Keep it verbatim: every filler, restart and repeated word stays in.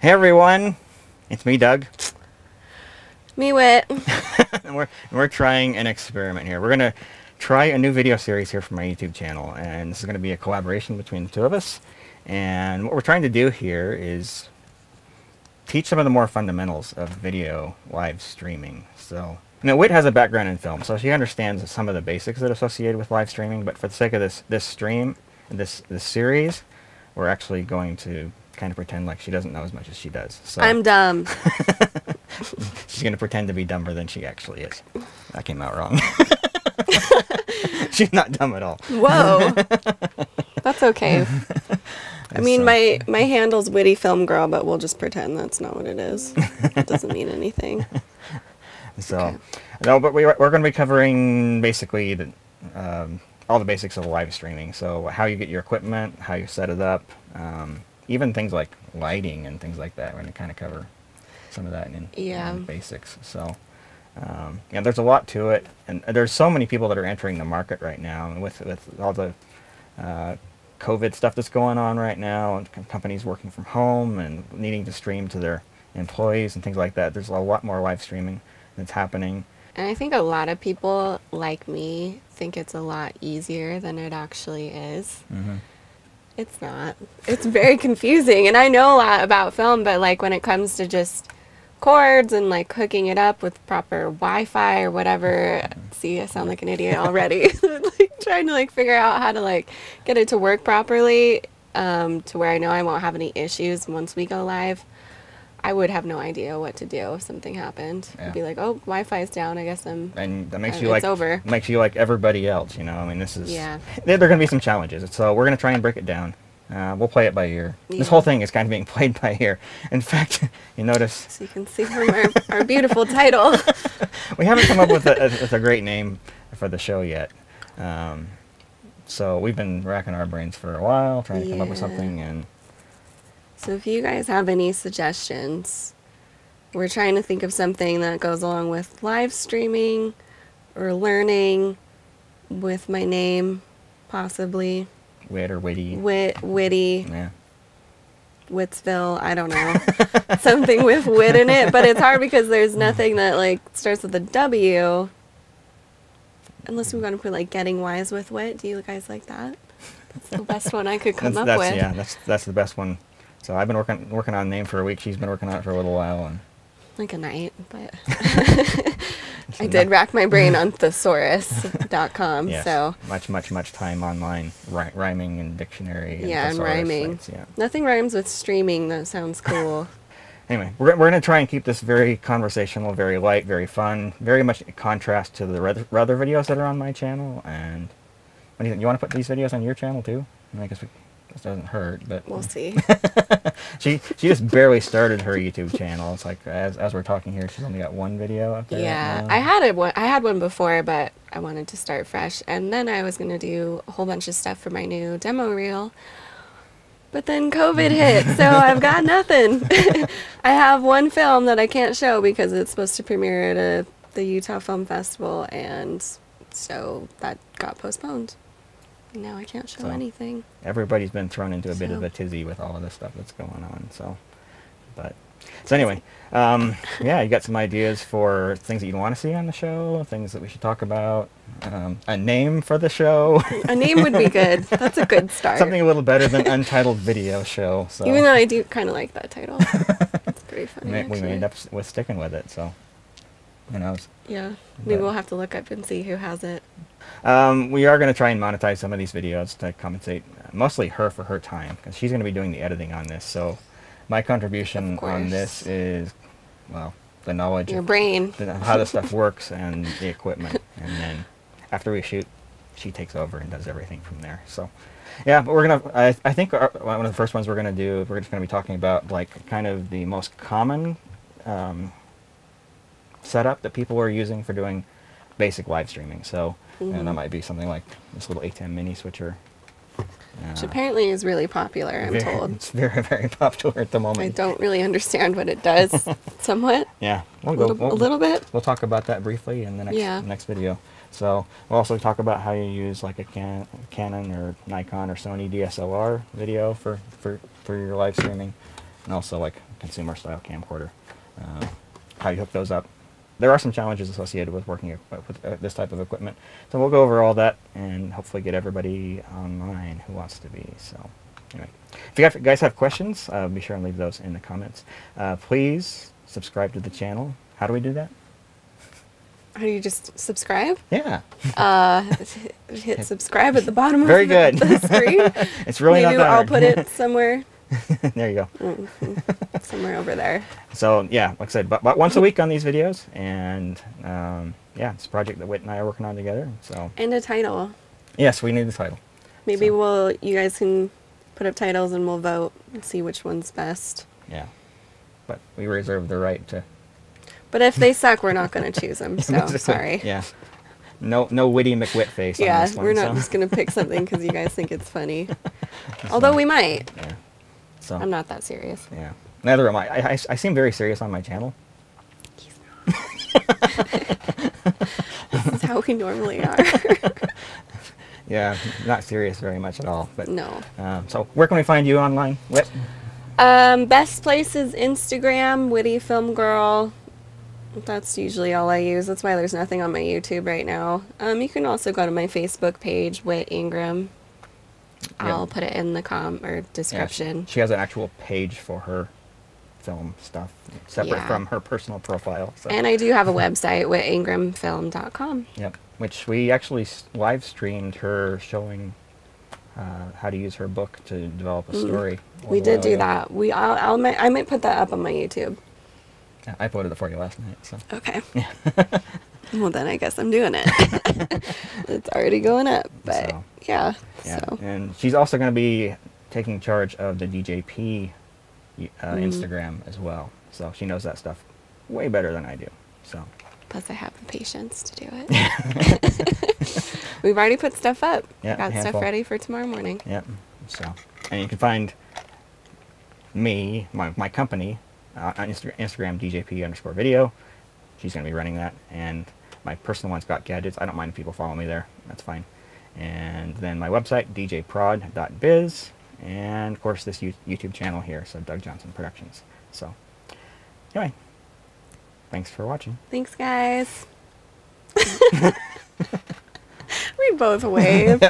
Hey everyone, it's me Doug. Me Wit. and we're, we're trying an experiment here. We're going to try a new video series here for my YouTube channel, and this is going to be a collaboration between the two of us. And what we're trying to do here is teach some of the more fundamentals of video live streaming. So, you know, Wit has a background in film, so she understands some of the basics that are associated with live streaming, but for the sake of this, this stream, this, this series, we're actually going to kind of pretend like she doesn't know as much as she does. So I'm dumb. She's going to pretend to be dumber than she actually is. That came out wrong. She's not dumb at all. Whoa. That's okay. I mean, so. my, my handle's Wittyfilmgirl, but we'll just pretend that's not what it is. It doesn't mean anything. So, okay. No, but we, we're going to be covering basically the, um, all the basics of live streaming. So how you get your equipment, how you set it up, um, even things like lighting and things like that. We're going to kind of cover some of that in, yeah. in basics. So, um, yeah, there's a lot to it. And there's so many people that are entering the market right now. And with, with all the uh, COVID stuff that's going on right now, and companies working from home and needing to stream to their employees and things like that, there's a lot more live streaming that's happening. And I think a lot of people, like me, think it's a lot easier than it actually is. Mm-hmm. It's not. It's very confusing. And I know a lot about film, but like when it comes to just cords and like hooking it up with proper Wi-Fi or whatever, see, I sound like an idiot already. Like trying to like figure out how to like get it to work properly um, to where I know I won't have any issues once we go live. I would have no idea what to do if something happened. Yeah. I'd be like, oh, Wi-Fi is down. I guess I'm. And that makes uh, you like. It's over. Makes you like everybody else. You know, I mean, this is. Yeah. There are going to be some challenges, so we're going to try and break it down. Uh, we'll play it by ear. Yeah. This whole thing is kind of being played by ear. In fact, you notice. So you can see from our, our beautiful title. We haven't come up with a, a, with a great name for the show yet. Um, so we've been racking our brains for a while, trying to yeah. come up with something and. So if you guys have any suggestions, we're trying to think of something that goes along with live streaming or learning with my name, possibly. Wit or Witty. Wit, Witty. Yeah. Wittsville, I don't know. Something with wit in it, but it's hard because there's nothing that like starts with a W. Unless we're going to put like Getting Wise with Wit. Do you guys like that? That's the best one I could come that's, up that's, with. Yeah, that's, that's the best one. So I've been working working on a name for a week. She's been working on it for a little while, and like a night. But I did rack my brain on thesaurus dot com. Yes. So much, much, much time online rhy rhyming and dictionary. And yeah, and rhyming. Sites, yeah. Nothing rhymes with streaming. That sounds cool. Anyway, we're we're gonna try and keep this very conversational, very light, very fun, very much in contrast to the other videos that are on my channel. And what do you think? You want to put these videos on your channel too? I guess we. This doesn't hurt, but we'll see. she she just barely started her YouTube channel. It's like as as we're talking here, she's only got one video up there. Yeah, I had it. I had one before, but I wanted to start fresh, and then I was gonna do a whole bunch of stuff for my new demo reel. But then COVID hit, so I've got nothing. I have one film that I can't show because it's supposed to premiere at a, the Utah Film Festival, and so that got postponed. No, I can't show so anything. Everybody's been thrown into a so. bit of a tizzy with all of this stuff that's going on. So, but so anyway, um, yeah, you got some ideas for things that you want to see on the show, things that we should talk about, um, a name for the show. A name would be good. That's a good start. Something a little better than Untitled Video Show. So. Even though I do kind of like that title, it's pretty funny. May, we may end up with sticking with it. So. Who knows? Yeah, maybe but we'll have to look up and see who has it. Um, we are going to try and monetize some of these videos to compensate mostly her for her time, because she's going to be doing the editing on this. So my contribution on this is, well, the knowledge Your of brain. The, how this stuff works and the equipment. And then after we shoot, she takes over and does everything from there. So, yeah, but we're going to, I, I think our, one of the first ones we're going to do, we're just going to be talking about like kind of the most common um, setup that people are using for doing basic live streaming. So, mm-hmm. and that might be something like this little A ten mini switcher. Uh, Which apparently is really popular, I'm very, told. It's very, very popular at the moment. I don't really understand what it does, somewhat. Yeah. We'll a, go, little, we'll, a little bit. We'll talk about that briefly in the next, yeah. next video. So we'll also talk about how you use like a can, Canon or Nikon or Sony D S L R video for, for, for your live streaming. and also like consumer style camcorder, uh, how you hook those up. There are some challenges associated with working with uh, this type of equipment, so we'll go over all that and hopefully get everybody online who wants to be. So anyway, if you guys have questions, uh, be sure and leave those in the comments. Uh, please subscribe to the channel. How do we do that? How do you just subscribe? Yeah. Uh, hit subscribe at the bottom Very of good. the screen. It's really Maybe not that I'll hard. put it somewhere. There you go. Mm-hmm. Somewhere over there. So yeah, like I said, but, but once a week on these videos, and um, yeah, it's a project that Whit and I are working on together. So. And a title. Yes, we need the title. Maybe so. we'll you guys can put up titles and we'll vote and see which one's best. Yeah, but we reserve the right to. But if they suck, we're not going to choose them. So sorry. Yeah. No, no witty McWit face. Yeah, on this one, we're not so. just going to pick something because you guys think it's funny. Although we might. Yeah. So. I'm not that serious. Yeah. Neither am I. I, I, I seem very serious on my channel. He's not. This is how we normally are. Yeah, not serious very much at all. But no. Um, so where can we find you online, Whit? Um, best place is Instagram, Wittyfilmgirl. That's usually all I use. That's why there's nothing on my YouTube right now. Um, you can also go to my Facebook page, Whit Ingram. Yep. I'll put it in the com or description. Yeah, she, she has an actual page for her film stuff, separate yeah. from her personal profile. So. And I do have a website, Whit Ingram Film dot com. Yep, which we actually live streamed her showing uh, how to use her book to develop a story. Mm. We did do ago. that. We I'll, I'll I might put that up on my YouTube. I uploaded it for you last night, so. Okay. Yeah. Well, then I guess I'm doing it. It's already going up, but so, yeah. yeah. So. And she's also going to be taking charge of the D J P uh, mm. Instagram as well, so she knows that stuff way better than I do. So. Plus, I have the patience to do it. We've already put stuff up. Yeah, got handful. stuff ready for tomorrow morning. Yep. So, and you can find me, my my company. Uh, on Insta Instagram, D J P underscore video. She's going to be running that. And my personal one's Got Gadgets. I don't mind if people follow me there. That's fine. And then my website, D J prod dot biz. And, of course, this YouTube channel here, so Doug Johnson Productions. So, anyway, thanks for watching. Thanks, guys. We both wave.